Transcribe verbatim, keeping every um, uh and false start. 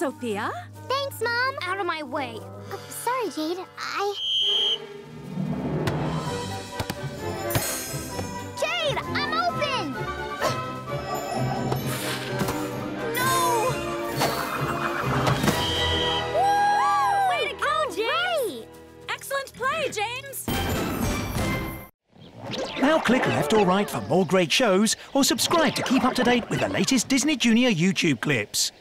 Sophia? Thanks, Mom. Out of my way. Uh, sorry, Jade. I... Jade, I'm open! No! Woo! Way to go, oh, James! Right. Excellent play, James! Now click left or right for more great shows, or subscribe to keep up to date with the latest Disney Junior YouTube clips.